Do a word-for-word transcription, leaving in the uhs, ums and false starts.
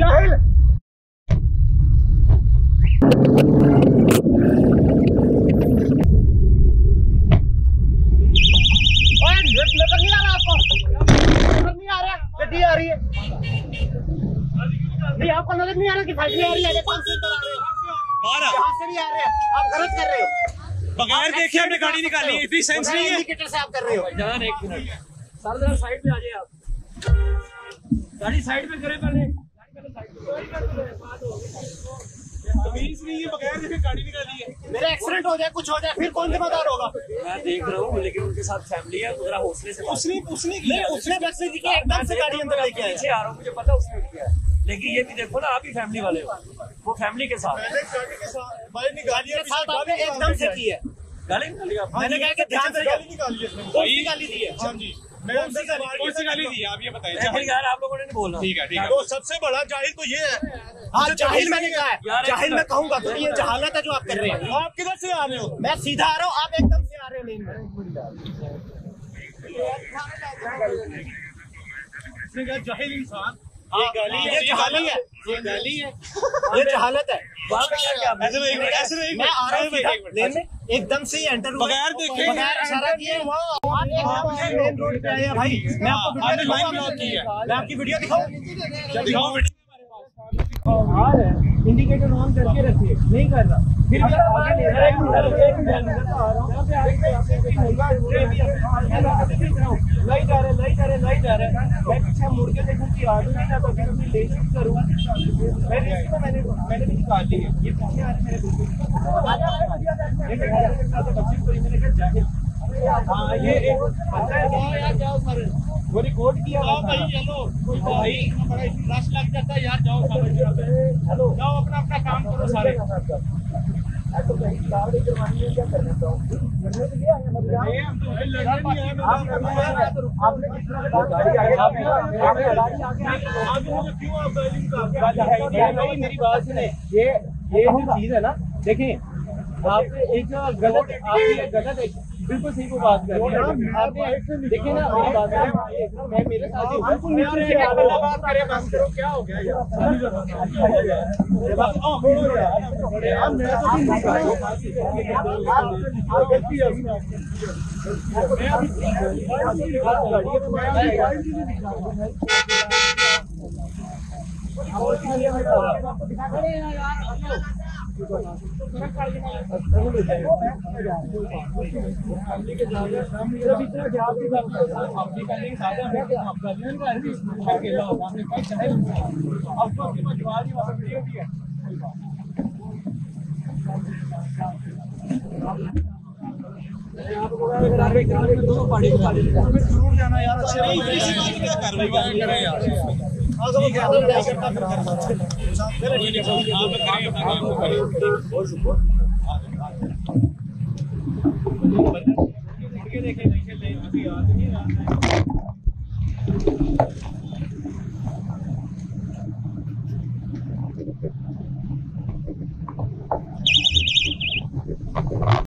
जाहिल। ओए नेट नजर नहीं आ रहा आपको, नजर नहीं आ रहा, गड्डी आ रही है नहीं, आपको नजर नहीं आ रहा कि फाटी आ रही है, कौन सी तरह आ रही है, बारह कहां से भी आ रहे हैं, आप गलत कर रहे हो, बगैर देखे हमने गाड़ी निकाली, इतनी सेंस नहीं है, इंडिकेटर से आप कर रहे हो। जान एक मिनट सर, जरा साइड पे आ जाइए, आप गाड़ी साइड पे करें, पहले गाड़ी पहले साइड पे करें, बाद हो तमीज नहीं है, बगैर देखे गाड़ी निकाली है, मेरा एक्सीडेंट हो जाए कुछ हो जाए फिर कौन जिम्मेदार होगा, मैं देख रहा हूं लेकिन उनके साथ फैमिली है, जरा हौसले से, उसने उसने किया, उसने बस से की एकदम से गाड़ी अंदर लेके आया, पीछे आ रहा हूं मुझे पता उसने किया, लेकिन ये भी देखो ना आप ही फैमिली वाले हो, वो फैमिली के साथ गाड़ी के साथ भाई निकाली है, गाड़ी एकदम से की है, गाली निकाली आप, मैंने कहा कि ध्यान से गाली निकाली है, कोई गाली दी है, हां जी मैंने उनसे गाली, कौन सी गाली दी है आप ये बताइए यार, आप लोगों ने नहीं बोलना, ठीक है ठीक है, तो सबसे बड़ा जाहिल तो ये है, हां जाहिल मैंने कहा है, जाहिल मैं कहूंगा तो ये जहालत है जो आप कर रहे हैं, आप किधर से आ रहे हो, मैं सीधा आ रहा हूं, आप एकदम से आ रहे हो, लेकिन इसने कहा जाहिल इंसान, ये गाली है, जहाली है, ये गाली है, ये जहालत है, ऐसे में ऐसे में मैं आ रहा हूं लेन में, एकदम से ही एंटर हुआ बगैर देखे, बगैर इशारा किए, आप एकदम से मेन रोड पे आए हैं भाई, मैं आपको आपने लाइन ब्लॉक की है, मैं आपकी वीडियो दिखाऊं, दिखाओ वीडियो, आ रहा है, इंडिकेटर ऑन करके रखिए, नहीं कर रहा फिर भी आगे ले रहा है, एक मिनट आ रहा हूं, यहां पे आगे आपसे होगा पूरे भी नहीं जा रहे, नहीं जा रहे, नहीं जा रहे, मैं पीछे मुड़ के देखूं कि आगे नहीं ना, तो फिर अपनी ले शिफ्ट करूं, मैंने इसको मैंने मैंने भी निकाल ली है, ये पीछे आ रहे मेरे बिल्कुल, आजा एक साथ बच्चे को मैंने कहा जाहिल, हां ये एक बंदा है यार, जाओ सर वो रिकॉर्ड किया, हां भाई चलो कोई भाई इतना बड़ा रश लग जाता है यार, जाओ हेलो जाओ अपना अपना काम करो सारे, ऐसा तो कहीं दावड़ी करवानी है, क्या करना चाहूं लड़ने के लिए आए मत जाओ, हम तो लड़ने नहीं आए, आपने कितना गाड़ी आगे आपने गाड़ी आगे आप मुझे क्यों आप ड्राइविंग का भाई, मेरी बात सुने, ये ये चीज है ना, देखिए आपने एक गलत आपने गलत है, बिल्कुल सही को बात कर रहे हैं आप, देखिए ना मेरी बात है, मैं मेरे साथ ही बिल्कुल मेरे से अगला बात करे, बस करो क्या हो गया यार, बस ओ यार मेरा तो आप गलती है, मैं अभी गाड़ी तो दोनों पार्टी जरूर जाना यार, अच्छा आज वो ज्यादा नहीं करता, फिर मेरा ठीक है, आप करें अपना काम को करें, बहुत शुक्रिया, मुड़ के देखें पीछे ले, अभी आ नहीं रहा है।